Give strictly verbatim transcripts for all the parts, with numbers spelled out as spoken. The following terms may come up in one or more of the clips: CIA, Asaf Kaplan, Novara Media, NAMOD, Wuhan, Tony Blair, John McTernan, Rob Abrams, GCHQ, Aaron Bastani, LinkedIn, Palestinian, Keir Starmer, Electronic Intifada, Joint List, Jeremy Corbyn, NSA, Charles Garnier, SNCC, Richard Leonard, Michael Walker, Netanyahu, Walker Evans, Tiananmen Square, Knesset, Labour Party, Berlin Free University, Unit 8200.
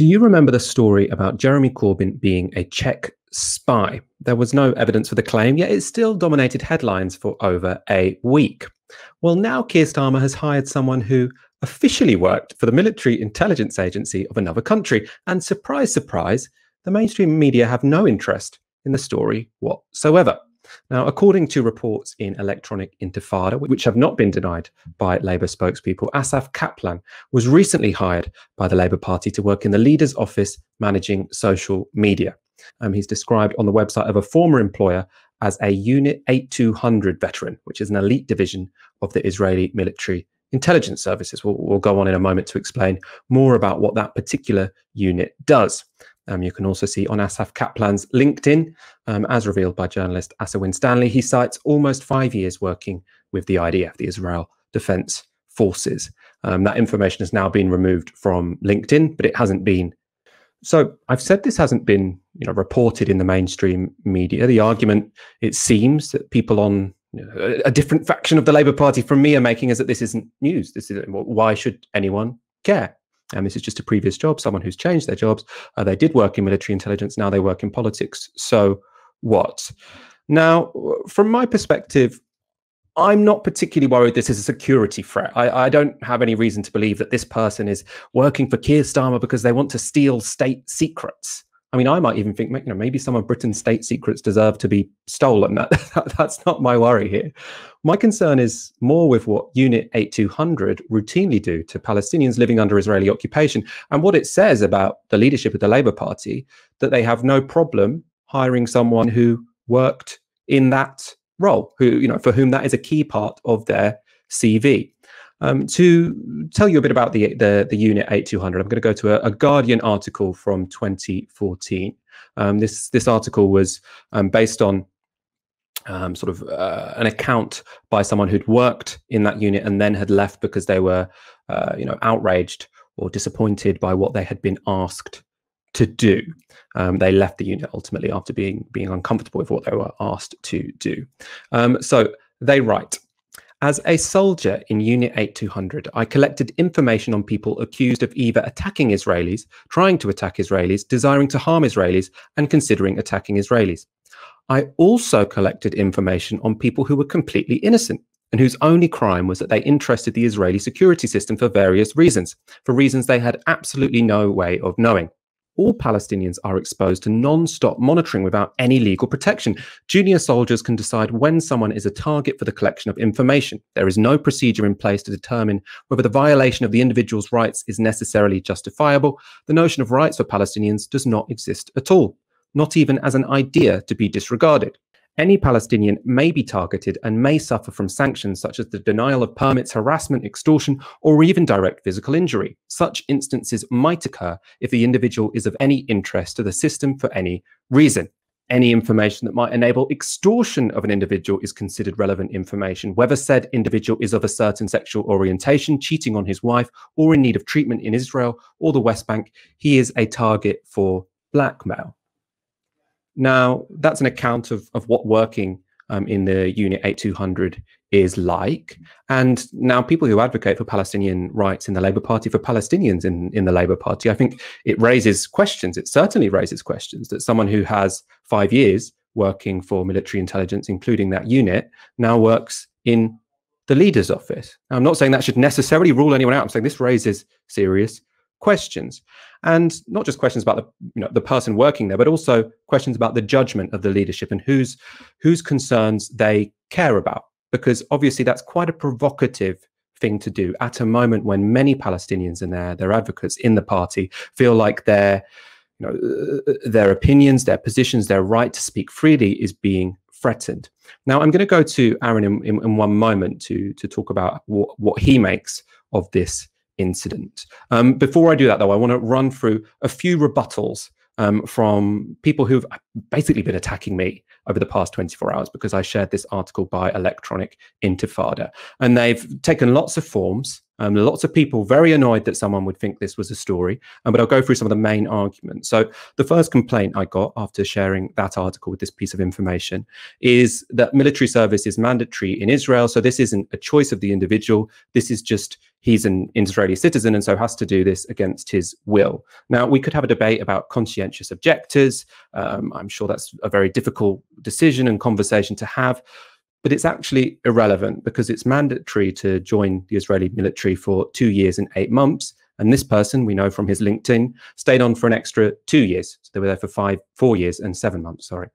Do you remember the story about Jeremy Corbyn being a Czech spy? There was no evidence for the claim, yet it still dominated headlines for over a week. Well, now Keir Starmer has hired someone who officially worked for the military intelligence agency of another country. And surprise, surprise, the mainstream media have no interest in the story whatsoever. Now, according to reports in Electronic Intifada, which have not been denied by Labour spokespeople, Asaf Kaplan was recently hired by the Labour Party to work in the leader's office managing social media. Um, he's described on the website of a former employer as a Unit eighty-two hundred veteran, which is an elite division of the Israeli military intelligence services. We'll, we'll go on in a moment to explain more about what that particular unit does. Um, you can also see on Asaf Kaplan's LinkedIn, um, as revealed by journalist Asa Winstanley, he cites almost five years working with the I D F, the Israel Defense Forces. Um, that information has now been removed from LinkedIn, but it hasn't been. So I've said this hasn't been, you know, reported in the mainstream media. The argument, it seems, that people on you know, a different faction of the Labour Party from me are making is that this isn't news. This is why should anyone care? And this is just a previous job, someone who's changed their jobs. Uh, they did work in military intelligence. Now they work in politics. So what? Now, from my perspective, I'm not particularly worried this is a security threat. I, I don't have any reason to believe that this person is working for Keir Starmer because they want to steal state secrets. I mean, I might even think, you know, maybe some of Britain's state secrets deserve to be stolen. That, that, that's not my worry here. My concern is more with what Unit eighty-two hundred routinely do to Palestinians living under Israeli occupation and what it says about the leadership of the Labour Party, that they have no problem hiring someone who worked in that role, who, you know, for whom that is a key part of their C V. Um, to tell you a bit about the the, the Unit eighty-two hundred, I'm going to go to a, a Guardian article from twenty fourteen. Um, this this article was um, based on um, sort of uh, an account by someone who'd worked in that unit and then had left because they were, uh, you know, outraged or disappointed by what they had been asked to do. Um, they left the unit ultimately after being being uncomfortable with what they were asked to do. Um, so they write. As a soldier in Unit eighty-two hundred, I collected information on people accused of either attacking Israelis, trying to attack Israelis, desiring to harm Israelis, and considering attacking Israelis. I also collected information on people who were completely innocent and whose only crime was that they interested the Israeli security system for various reasons, for reasons they had absolutely no way of knowing. All Palestinians are exposed to non-stop monitoring without any legal protection. Junior soldiers can decide when someone is a target for the collection of information. There is no procedure in place to determine whether the violation of the individual's rights is necessarily justifiable. The notion of rights for Palestinians does not exist at all, not even as an idea to be disregarded. Any Palestinian may be targeted and may suffer from sanctions such as the denial of permits, harassment, extortion, or even direct physical injury. Such instances might occur if the individual is of any interest to the system for any reason. Any information that might enable extortion of an individual is considered relevant information, whether said individual is of a certain sexual orientation, cheating on his wife, or in need of treatment in Israel or the West Bank. He is a target for blackmail. Now, that's an account of, of what working um, in the Unit eighty-two hundred is like. And now people who advocate for Palestinian rights in the Labour Party, for Palestinians in, in the Labour Party, I think it raises questions. It certainly raises questions that someone who has five years working for military intelligence, including that unit, now works in the leader's office. Now, I'm not saying that should necessarily rule anyone out. I'm saying this raises serious questions. Questions, and not just questions about the you know the person working there, but also questions about the judgment of the leadership and whose whose concerns they care about, because obviously that's quite a provocative thing to do at a moment when many Palestinians and their their advocates in the party feel like their you know their opinions, their positions, their right to speak freely is being threatened. Now, I'm going to go to Aaron in, in, in one moment to to talk about what what he makes of this incident. Um, before I do that, though, I want to run through a few rebuttals um, from people who've basically been attacking me over the past twenty-four hours because I shared this article by Electronic Intifada. And they've taken lots of forms. Um, lots of people very annoyed that someone would think this was a story, um, but I'll go through some of the main arguments. So the first complaint I got after sharing that article with this piece of information is that military service is mandatory in Israel. So this isn't a choice of the individual. This is just he's an Israeli citizen and so has to do this against his will. Now, we could have a debate about conscientious objectors. Um, I'm sure that's a very difficult decision and conversation to have. But it's actually irrelevant because it's mandatory to join the Israeli military for two years and eight months. And this person, we know from his LinkedIn, stayed on for an extra two years. So they were there for five, four years and seven months, sorry.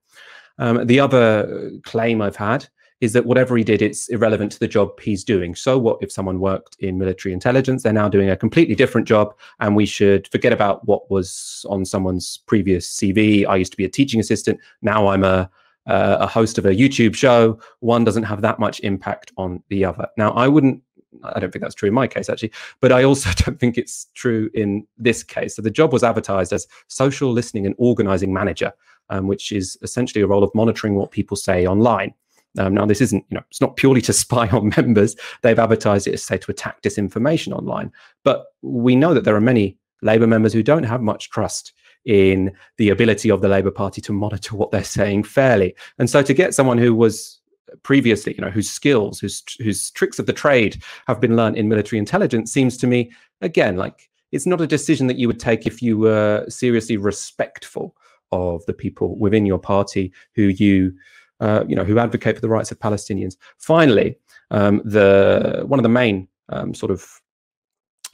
Um, the other claim I've had is that whatever he did, it's irrelevant to the job he's doing. So what if someone worked in military intelligence? They're now doing a completely different job, and we should forget about what was on someone's previous C V. I used to be a teaching assistant. Now I'm a Uh, a host of a YouTube show. One doesn't have that much impact on the other. Now, I wouldn't, I don't think that's true in my case, actually, but I also don't think it's true in this case. So the job was advertised as social listening and organizing manager, um, which is essentially a role of monitoring what people say online. Um, now, this isn't, you know, it's not purely to spy on members. They've advertised it as, say, to attack disinformation online. But we know that there are many Labour members who don't have much trust in the ability of the Labour Party to monitor what they're saying fairly. And so to get someone who was previously, you know, whose skills, whose, whose tricks of the trade have been learned in military intelligence seems to me, again, like it's not a decision that you would take if you were seriously respectful of the people within your party who you, uh, you know, who advocate for the rights of Palestinians. Finally, um, the one of the main um, sort of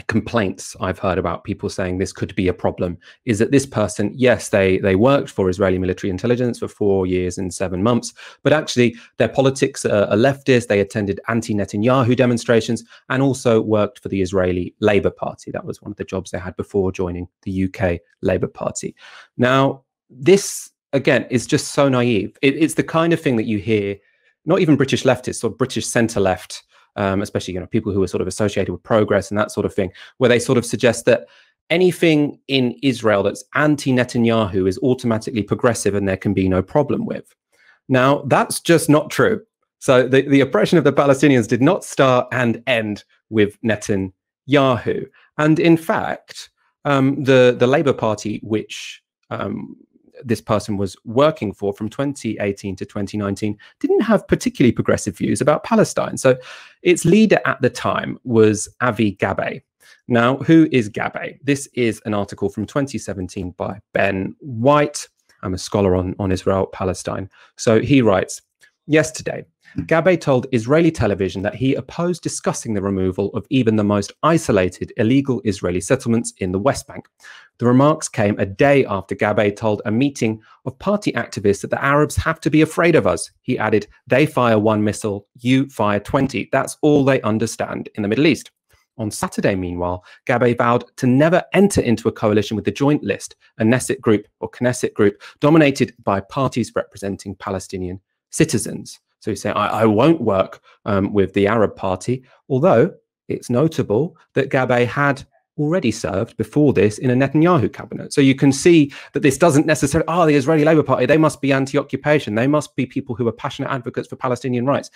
complaints I've heard about people saying this could be a problem is that this person, yes, they they worked for Israeli military intelligence for four years and seven months, but actually their politics are, are leftist. They attended anti-Netanyahu demonstrations and also worked for the Israeli Labour Party. That was one of the jobs they had before joining the U K Labour Party. Now, this, again, is just so naive. It, it's the kind of thing that you hear, not even British leftists or British centre-left, Um, especially, you know, people who are sort of associated with progress and that sort of thing, where they sort of suggest that anything in Israel that's anti-Netanyahu is automatically progressive and there can be no problem with. Now, that's just not true. So the, the oppression of the Palestinians did not start and end with Netanyahu. And in fact, um, the, the Labour Party, which um, this person was working for from twenty eighteen to twenty nineteen, didn't have particularly progressive views about Palestine. So its leader at the time was Avi Gabay. Now, who is Gabay? This is an article from twenty seventeen by Ben White. I'm a scholar on, on Israel, Palestine. So he writes, yesterday, Gabay told Israeli television that he opposed discussing the removal of even the most isolated illegal Israeli settlements in the West Bank. The remarks came a day after Gabay told a meeting of party activists that the Arabs have to be afraid of us. He added, they fire one missile, you fire twenty. That's all they understand in the Middle East. On Saturday, meanwhile, Gabay vowed to never enter into a coalition with the Joint List, a Knesset group or Knesset group dominated by parties representing Palestinian citizens. So you say, I, I won't work um, with the Arab Party, although it's notable that Gabay had already served before this in a Netanyahu cabinet. So you can see that this doesn't necessarily, oh, the Israeli Labour Party, they must be anti-occupation. They must be people who are passionate advocates for Palestinian rights.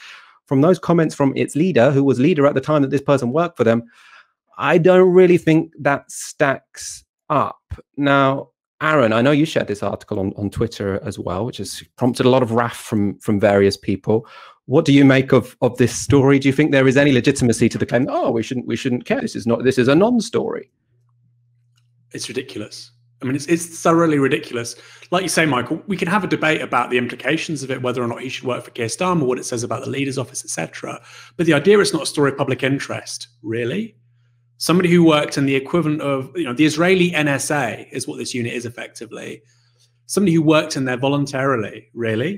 From those comments from its leader, who was leader at the time that this person worked for them, I don't really think that stacks up. Now, Aaron, I know you shared this article on, on Twitter as well, which has prompted a lot of wrath from, from various people. What do you make of, of this story? Do you think there is any legitimacy to the claim, oh, we shouldn't we shouldn't care, this is not this is a non-story? It's ridiculous. I mean, it's it's thoroughly ridiculous. Like you say, Michael, we can have a debate about the implications of it, whether or not he should work for Keir Starmer, what it says about the leader's office, et cetera. But the idea is not a story of public interest, really. Somebody who worked in the equivalent of, you know, the Israeli N S A is what this unit is effectively. Somebody who worked in there voluntarily, really?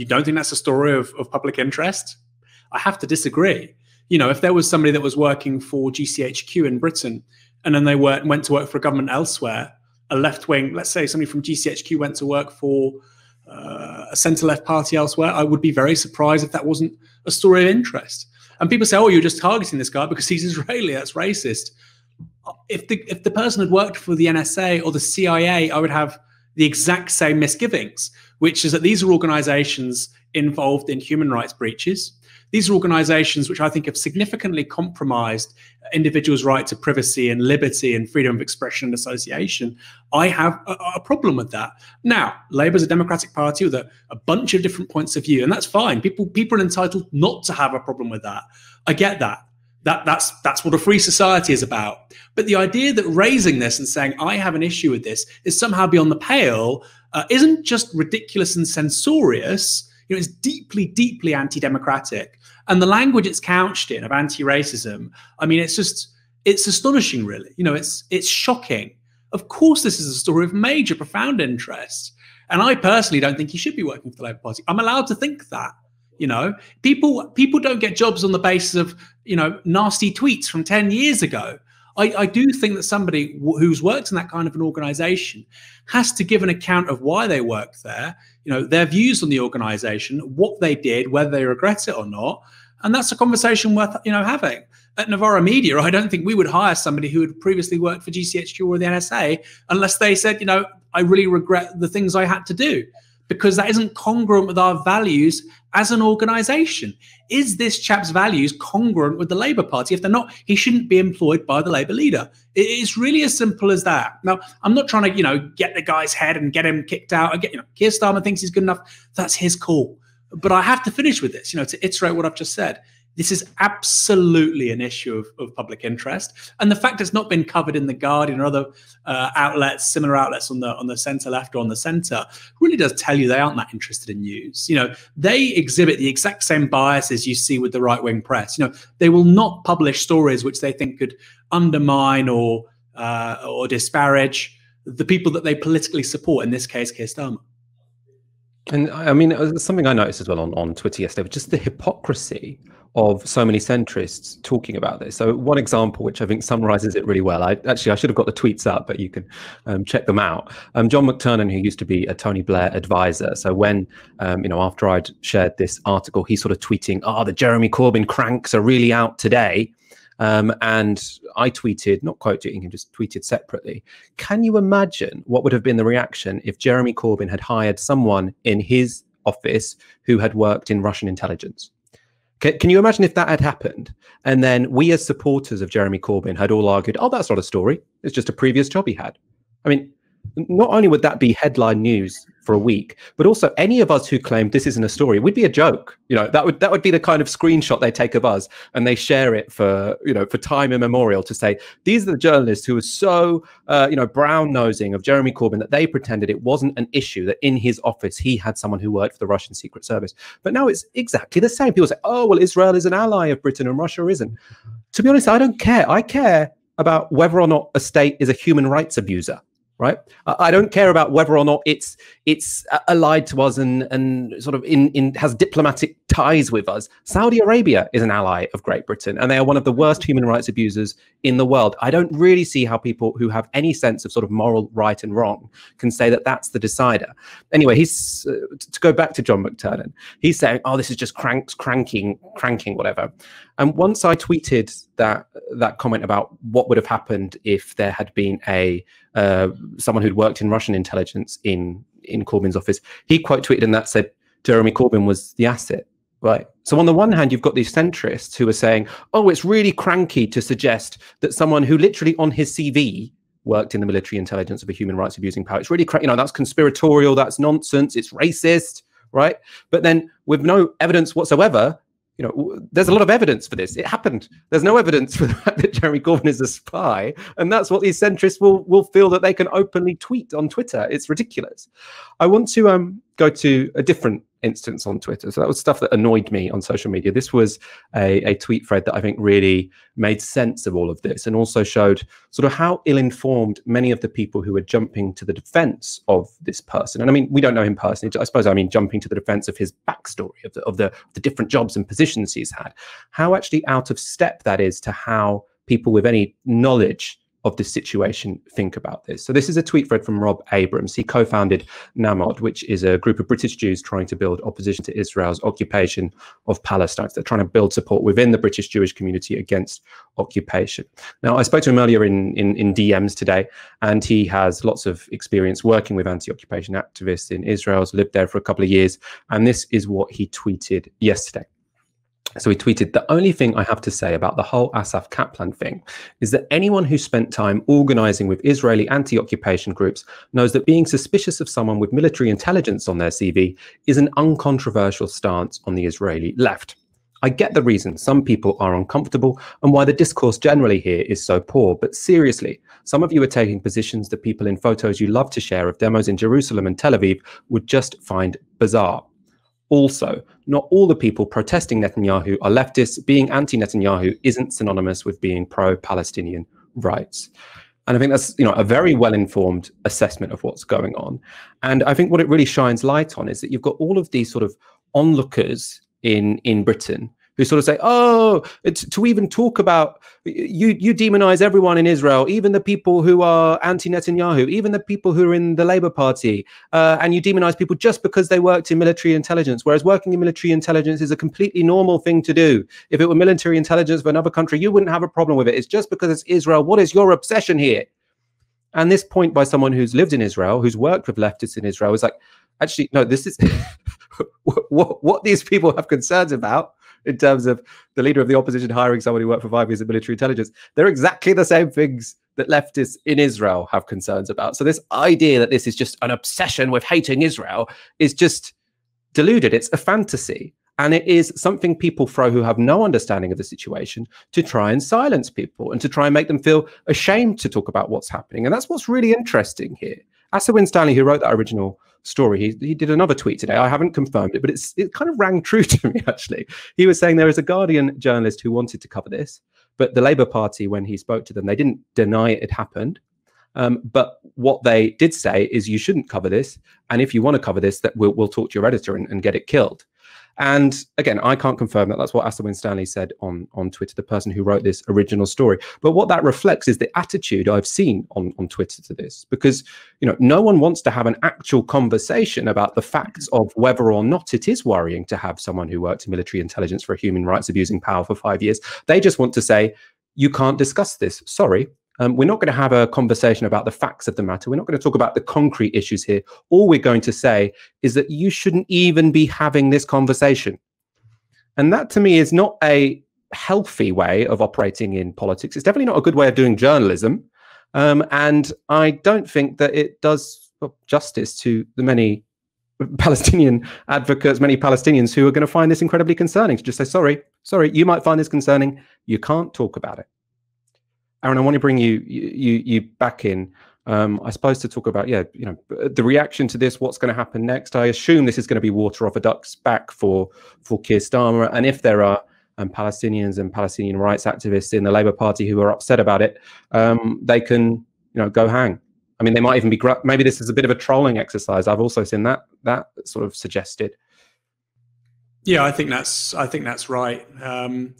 You don't think that's a story of, of public interest? I have to disagree. You know, if there was somebody that was working for G C H Q in Britain and then they were, went to work for a government elsewhere, a left-wing, let's say somebody from G C H Q went to work for uh, a centre-left party elsewhere, I would be very surprised if that wasn't a story of interest. And people say, oh, you're just targeting this guy because he's Israeli, that's racist. If the, if the person had worked for the N S A or the C I A, I would have the exact same misgivings, which is that these are organizations involved in human rights breaches. These are organizations which I think have significantly compromised individuals' right to privacy and liberty and freedom of expression and association. I have a, a problem with that. Now, Labour's a democratic party with a, a bunch of different points of view, and that's fine. People, people are entitled not to have a problem with that. I get that. That, that's, that's what a free society is about. But the idea that raising this and saying, I have an issue with this, is somehow beyond the pale, uh, isn't just ridiculous and censorious. You know, it's deeply, deeply anti-democratic. And the language it's couched in of anti-racism, I mean, it's just, it's astonishing, really. You know, it's, it's shocking. Of course, this is a story of major, profound interest. And I personally don't think he should be working for the Labour Party. I'm allowed to think that. You know, people people don't get jobs on the basis of, you know, nasty tweets from ten years ago. I, I do think that somebody who's worked in that kind of an organization has to give an account of why they worked there, you know, their views on the organization, what they did, whether they regret it or not. And that's a conversation worth, you know, having. At Novara Media, I don't think we would hire somebody who had previously worked for G C H Q or the N S A unless they said, you know, I really regret the things I had to do, because that isn't congruent with our values as an organisation. Is this chap's values congruent with the Labour Party? If they're not, he shouldn't be employed by the Labour leader. It's really as simple as that. Now, I'm not trying to, you know, get the guy's head and get him kicked out. Again, you know, Keir Starmer thinks he's good enough. That's his call. But I have to finish with this, you know, to iterate what I've just said. This is absolutely an issue of, of public interest, and the fact it's not been covered in The Guardian or other uh, outlets, similar outlets on the on the centre left or on the centre, really does tell you they aren't that interested in news. You know, they exhibit the exact same biases you see with the right wing press. You know, they will not publish stories which they think could undermine or uh, or disparage the people that they politically support. In this case, Keir Starmer. And I mean, something I noticed as well on, on Twitter yesterday was just the hypocrisy of so many centrists talking about this. So one example, which I think summarizes it really well, I actually, I should have got the tweets up, but you can um, check them out. Um, John McTernan, who used to be a Tony Blair advisor. So when, um, you know, after I'd shared this article, he's sort of tweeting, ah, oh, the Jeremy Corbyn cranks are really out today. Um, and I tweeted, not quoting him, just tweeted separately, can you imagine what would have been the reaction if Jeremy Corbyn had hired someone in his office who had worked in Russian intelligence? Can, can you imagine if that had happened? And then we as supporters of Jeremy Corbyn had all argued, oh, that's not a story. It's just a previous job he had. I mean, not only would that be headline news for a week, but also any of us who claimed this isn't a story, we'd be a joke. You know, that would that would be the kind of screenshot they take of us, and they share it for, you know, for time immemorial to say, these are the journalists who are so, uh, you know, brown-nosing of Jeremy Corbyn that they pretended it wasn't an issue that in his office he had someone who worked for the Russian Secret Service. But now it's exactly the same. People say, oh, well, Israel is an ally of Britain and Russia isn't. To be honest, I don't care. I care about whether or not a state is a human rights abuser. Right, I don't care about whether or not it's it's allied to us and and sort of in in has diplomatic ties with us. Saudi Arabia is an ally of Great Britain, and they are one of the worst human rights abusers in the world. I don't really see how people who have any sense of sort of moral right and wrong can say that that's the decider. Anyway, he's uh, to go back to John McTernan. He's saying, "Oh, this is just cranks, cranking, cranking, whatever." And once I tweeted that that comment about what would have happened if there had been a uh, someone who'd worked in Russian intelligence in in Corbyn's office, he quote tweeted and that said Jeremy Corbyn was the asset. Right. So on the one hand, you've got these centrists who are saying, oh, it's really cranky to suggest that someone who literally on his C V worked in the military intelligence of a human rights abusing power. It's really cranky. You know, that's conspiratorial. That's nonsense. It's racist. Right. But then with no evidence whatsoever, you know, there's a lot of evidence for this. It happened. There's no evidence for the fact that Jeremy Corbyn is a spy. And that's what these centrists will will feel that they can openly tweet on Twitter. It's ridiculous. I want to um go to a different instance on Twitter. So that was stuff that annoyed me on social media. This was a, a tweet thread that I think really made sense of all of this and also showed sort of how ill-informed many of the people who were jumping to the defense of this person. And I mean, we don't know him personally. I suppose I mean jumping to the defense of his backstory, of the, of the, the different jobs and positions he's had, how actually out of step that is to how people with any knowledge of this situation think about this. So this is a tweet thread from Rob Abrams. He co-founded NAMOD, which is a group of British Jews trying to build opposition to Israel's occupation of Palestine. So they're trying to build support within the British Jewish community against occupation. Now, I spoke to him earlier in, in, in D Ms today, and he has lots of experience working with anti-occupation activists in Israel. He's lived there for a couple of years, and this is what he tweeted yesterday. So he tweeted, "The only thing I have to say about the whole Asaf Kaplan thing is that anyone who spent time organizing with Israeli anti-occupation groups knows that being suspicious of someone with military intelligence on their C V is an uncontroversial stance on the Israeli left. I get the reason some people are uncomfortable and why the discourse generally here is so poor, but seriously, some of you are taking positions that people in photos you love to share of demos in Jerusalem and Tel Aviv would just find bizarre. Also, not all the people protesting Netanyahu are leftists. Being anti-Netanyahu isn't synonymous with being pro-Palestinian rights." And I think that's, you know, a very well-informed assessment of what's going on. And I think what it really shines light on is that you've got all of these sort of onlookers in in Britain who sort of say, oh, it's, to even talk about, you you demonize everyone in Israel, even the people who are anti-Netanyahu, even the people who are in the Labour Party, uh, and you demonize people just because they worked in military intelligence, whereas working in military intelligence is a completely normal thing to do. If it were military intelligence for another country, you wouldn't have a problem with it. It's just because it's Israel. What is your obsession here? And this point by someone who's lived in Israel, who's worked with leftists in Israel, is like, actually, no, this is what, what these people have concerns about in terms of the leader of the opposition hiring somebody who worked for five years at military intelligence. They're exactly the same things that leftists in Israel have concerns about. So this idea that this is just an obsession with hating Israel is just deluded. It's a fantasy. And it is something people throw who have no understanding of the situation to try and silence people and to try and make them feel ashamed to talk about what's happening. And that's what's really interesting here. Asa Winstanley, who wrote that original story, he, he did another tweet today. I haven't confirmed it, but it's, it kind of rang true to me, actually. He was saying there is a Guardian journalist who wanted to cover this, but the Labour Party, when he spoke to them, they didn't deny it had happened. Um, but what they did say is, you shouldn't cover this. And if you want to cover this, that we'll, we'll talk to your editor and, and get it killed. And again, I can't confirm that. That's what Asa Winstanley said on, on Twitter, the person who wrote this original story. But what that reflects is the attitude I've seen on, on Twitter to this, because, you know, no one wants to have an actual conversation about the facts of whether or not it is worrying to have someone who worked in military intelligence for a human rights abusing power for five years. They just want to say, you can't discuss this. Sorry. Um, we're not going to have a conversation about the facts of the matter. We're not going to talk about the concrete issues here. All we're going to say is that you shouldn't even be having this conversation. And that, to me, is not a healthy way of operating in politics. It's definitely not a good way of doing journalism. Um, and I don't think that it does justice to the many Palestinian advocates, many Palestinians who are going to find this incredibly concerning. To just say, sorry, sorry, you might find this concerning. You can't talk about it. Aaron, I want to bring you you you back in, um, I suppose, to talk about, yeah, you know, the reaction to this, what's going to happen next. I assume this is going to be water off a duck's back for for Keir Starmer, and if there are um, Palestinians and Palestinian rights activists in the Labour Party who are upset about it, um, they can, you know, go hang. I mean, they might even be, maybe this is a bit of a trolling exercise. I've also seen that that sort of suggested. Yeah, I think that's I think that's right. Um,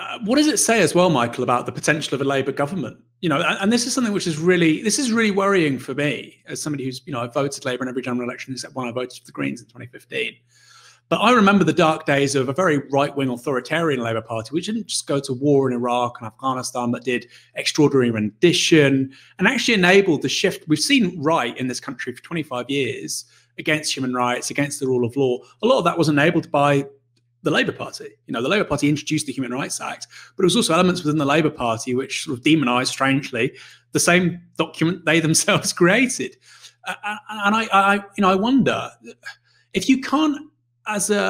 Uh, what does it say as well, Michael, about the potential of a Labour government? You know, and, and this is something which is really, this is really worrying for me as somebody who's, you know, I voted Labour in every general election except one I voted for the Greens in twenty fifteen. But I remember the dark days of a very right-wing authoritarian Labour Party, which didn't just go to war in Iraq and Afghanistan, but did extraordinary rendition and actually enabled the shift we've seen right in this country for twenty-five years against human rights, against the rule of law. A lot of that was enabled by the Labour Party. You know, the Labour Party introduced the Human Rights Act, but it was also elements within the Labour Party which sort of demonised, strangely, the same document they themselves created. Uh, and I, I, you know, I wonder if you can't, as a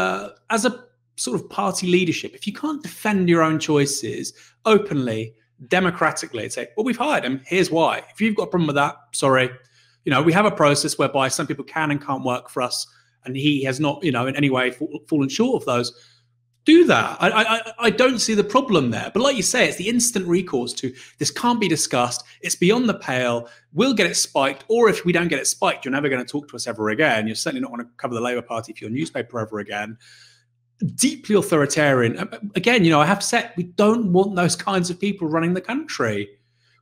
as a sort of party leadership, if you can't defend your own choices openly, democratically, and say, well, we've hired him. Here's why. If you've got a problem with that, sorry. You know, we have a process whereby some people can and can't work for us. And he has not, you know, in any way fallen short of those. Do that. I, I, I don't see the problem there. But like you say, it's the instant recourse to this can't be discussed. It's beyond the pale. We'll get it spiked. Or if we don't get it spiked, you're never going to talk to us ever again. You're certainly not going to cover the Labour Party for your newspaper ever again. Deeply authoritarian. Again, you know, I have said we don't want those kinds of people running the country.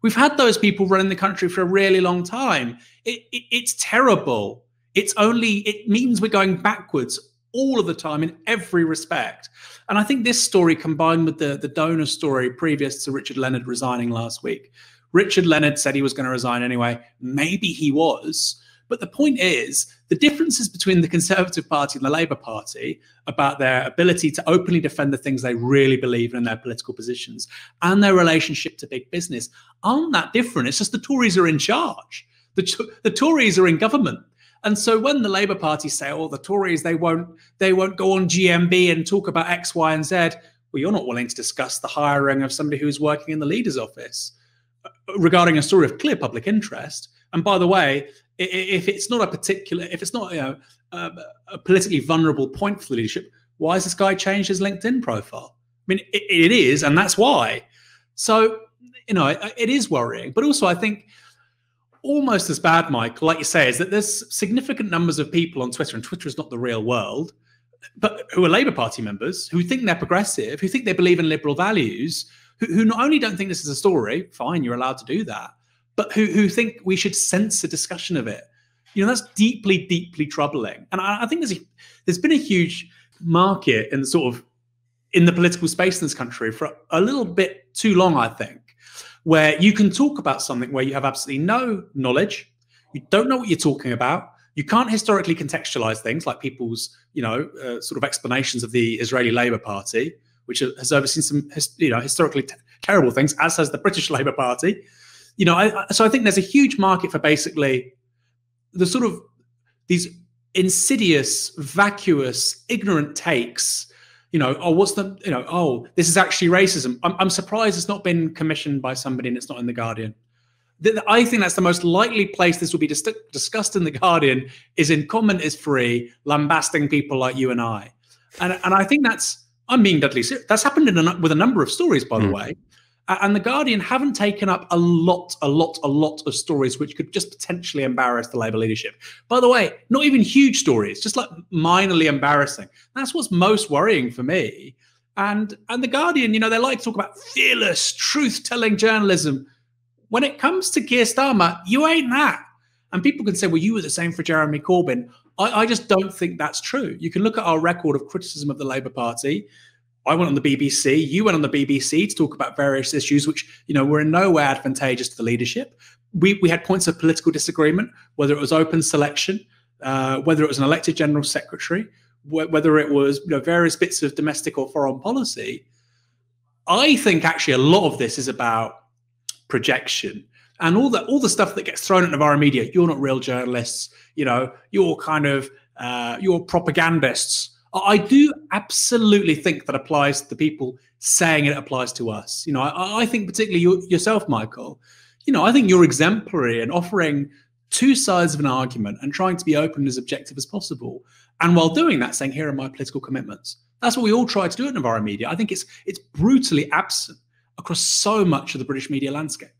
We've had those people running the country for a really long time. It, it, it's terrible. It's only, it means we're going backwards all of the time in every respect. And I think this story, combined with the, the donor story previous to Richard Leonard resigning last week, Richard Leonard said he was going to resign anyway. Maybe he was, But the point is, the differences between the Conservative Party and the Labour Party about their ability to openly defend the things they really believe in, in their political positions, and their relationship to big business aren't that different. It's just the Tories are in charge. The, the Tories are in government. And so when the Labour Party say, oh, the Tories, they won't, they won't go on G M B and talk about X, Y, and Z, well, you're not willing to discuss the hiring of somebody who's working in the leader's office regarding a story of clear public interest. And by the way, if it's not a particular, if it's not, you know, a, a politically vulnerable point for the leadership, why has this guy changed his LinkedIn profile? I mean, it, it is, and that's why. So, you know, it, it is worrying. But also, I think almost as bad, Mike, like you say, is that there's significant numbers of people on Twitter, and Twitter is not the real world, but who are Labour Party members, who think they're progressive, who think they believe in liberal values, who, who not only don't think this is a story, fine, you're allowed to do that, but who, who think we should censor discussion of it. You know, that's deeply, deeply troubling. And I, I think there's, a, there's been a huge market in the sort of, in the political space in this country for a little bit too long, I think, where you can talk about something where you have absolutely no knowledge, you don't know what you're talking about, you can't historically contextualize things like people's, you know, uh, sort of explanations of the Israeli Labour Party, which has overseen some, you know, historically t terrible things, as has the British Labour Party. You know, I, I, so I think there's a huge market for basically the sort of these insidious, vacuous, ignorant takes. You know, oh, what's the, you know, oh, this is actually racism. I'm, I'm surprised it's not been commissioned by somebody and it's not in The Guardian. The, the, I think that's the most likely place this will be dis discussed in The Guardian, is in comment is free, lambasting people like you and I. And, and I think that's, I'm being deadly serious. That's happened in a, with a number of stories, by the mm. way. And The Guardian haven't taken up a lot, a lot, a lot of stories which could just potentially embarrass the Labour leadership. By the way, not even huge stories, just like minorly embarrassing. That's what's most worrying for me. And and The Guardian, you know, they like to talk about fearless, truth-telling journalism. When it comes to Keir Starmer, you ain't that. And people can say, well, you were the same for Jeremy Corbyn. I, I just don't think that's true. You can look at our record of criticism of the Labour Party. I went on the B B C, you went on the B B C to talk about various issues which, you know, were in no way advantageous to the leadership. We, we had points of political disagreement, whether it was open selection, uh, whether it was an elected general secretary, wh whether it was, you know, various bits of domestic or foreign policy. I think actually a lot of this is about projection. And all the, all the stuff that gets thrown at Novara Media, you're not real journalists, you know, you're kind of, uh, you're propagandists. I do absolutely think that applies to the people saying it applies to us. You know, I, I think particularly you, yourself, Michael, you know, I think you're exemplary in offering two sides of an argument and trying to be open and as objective as possible. And while doing that, saying, here are my political commitments. That's what we all try to do at Novara Media. I think it's, it's brutally absent across so much of the British media landscape.